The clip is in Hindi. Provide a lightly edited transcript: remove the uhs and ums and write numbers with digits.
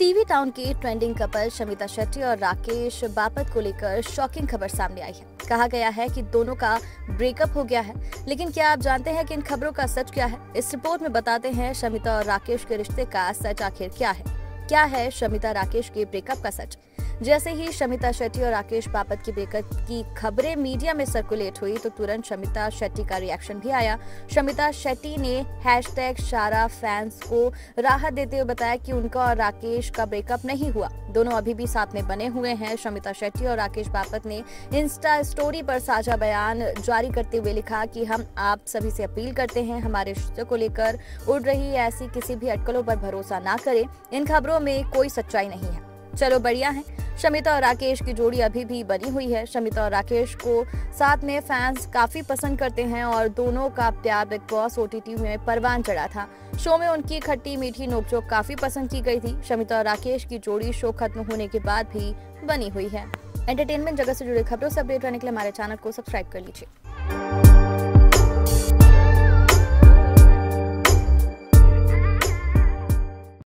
टीवी टाउन के ट्रेंडिंग कपल शमिता शेट्टी और राकेश बापट को लेकर शॉकिंग खबर सामने आई है। कहा गया है कि दोनों का ब्रेकअप हो गया है, लेकिन क्या आप जानते हैं कि इन खबरों का सच क्या है? इस रिपोर्ट में बताते हैं शमिता और राकेश के रिश्ते का सच आखिर क्या है। क्या है शमिता राकेश के ब्रेकअप का सच? जैसे ही शमिता शेट्टी और राकेश बापट के ब्रेकअप की खबरें मीडिया में सर्कुलेट हुई तो तुरंत शमिता शेट्टी का रिएक्शन भी आया। शमिता शेट्टी ने #SharaFans को राहत देते हुए बताया कि उनका और राकेश का ब्रेकअप नहीं हुआ, दोनों अभी भी साथ में बने हुए हैं। शमिता शेट्टी और राकेश बापट ने इंस्टा स्टोरी पर साझा बयान जारी करते हुए लिखा कि हम आप सभी से अपील करते हैं, हमारे रिश्ते को लेकर उड़ रही ऐसी किसी भी अटकलों पर भरोसा ना करें, इन खबरों में कोई सच्चाई नहीं है। चलो बढ़िया है, शमिता और राकेश की जोड़ी अभी भी बनी हुई है। शमिता और राकेश को साथ में फैंस काफी पसंद करते हैं और दोनों का प्यार बिग बॉस OTT में परवान चढ़ा था। शो में उनकी खट्टी मीठी नोकझोंक काफी पसंद की गई थी। शमिता और राकेश की जोड़ी शो खत्म होने के बाद भी बनी हुई है। एंटरटेनमेंट जगत से जुड़ी खबरों से अपडेट रहने के लिए हमारे चैनल को सब्सक्राइब कर लीजिए।